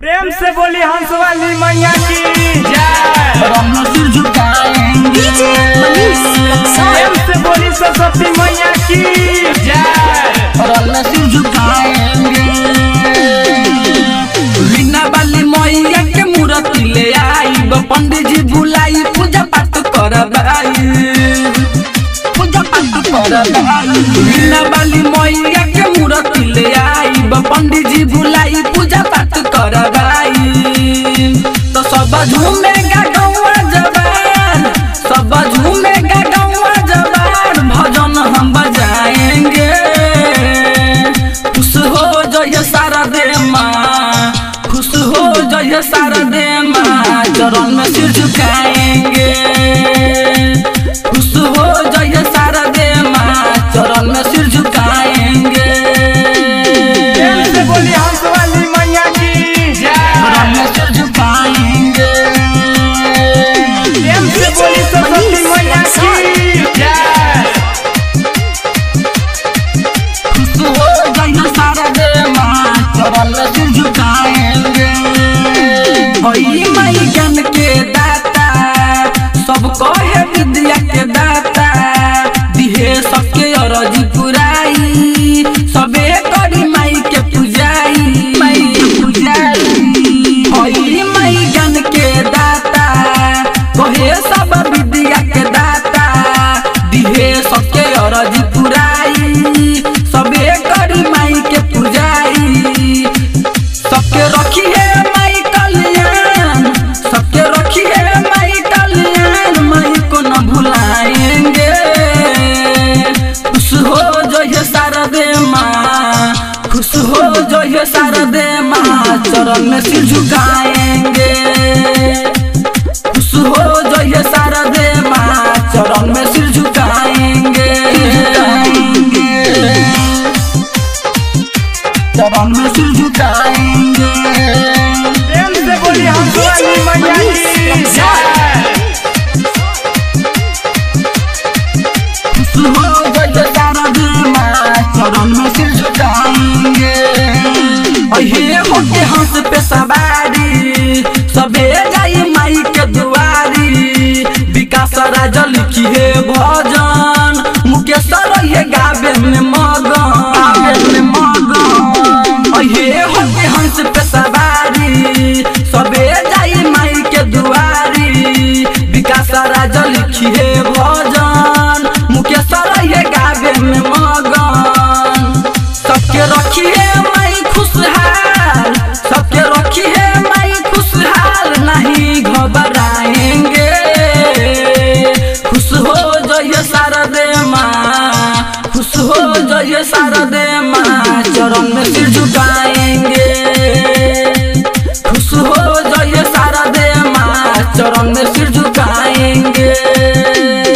प्रेम से बोली हंस वाली मैया की जय। से बोली सरस्वती मैया की जय। मीना वाली मैया के मूर्ति ले आईब, पंडित जी बुलाई पूजा पाठ करबाई, पूजा पाठ करबाई। मीना वाली मैया के मूर्ति ले आईब, पंडित जी बुलाई पूजा पाठ करबाई। तो सब झूमेगा गौवा जवान, सब झूमेगा गौवा जवान, भजन हम बजाएंगे। खुश हो जय शारदे माँ, खुश हो जय शारदे माँ, चरण में सिर झुकाएंगे। खुश हो जय शारदे माँ, चरण में सिर झुकाएंगे। ज्ञान के दाता, सब कहे विद्या के दाता, दिहे सबके अरजी पुराई, सबे करी माई के पूजाई, माई के पूजाई। माई ज्ञान के दाता, कहे सब विद्या के दाता, दिहे सबके अरजी पुराई, सबे करी माई के पूजाई। सबके रखी है माई कल्याण, सबके रखी है माई कल्याण, माई को न भुलाएंगे। खुश हो जय शारदे माँ, खुश हो जय शारदे माँ, चरण में सिर झुकाएंगे। खुश हो जय शारदे माँ, चरण में सिर झुकाएंगे, चरण में सिर झुकाएंगे। हंस पे सवारी, सबे जाई माई के दुआरी, विकास राजा लिखी है भजन, मुकेश रहिए गावे में मगन। हे हंस पे सवारी, सबे जाई माई के दुआरी, विकास राजा लिखी है भजन, मुकेश रहिए गावे में मगन। सबके रखी है माई खुशहाल, सबके रखी है माई खुशहाल, नहीं घबराएंगे। खुश हो जय शारदे माँ, खुश हो जय शारदे माँ, चरण में सिर झुकाएंगे। खुश हो जय शारदे माँ, चरण में सिर झुकाएंगे।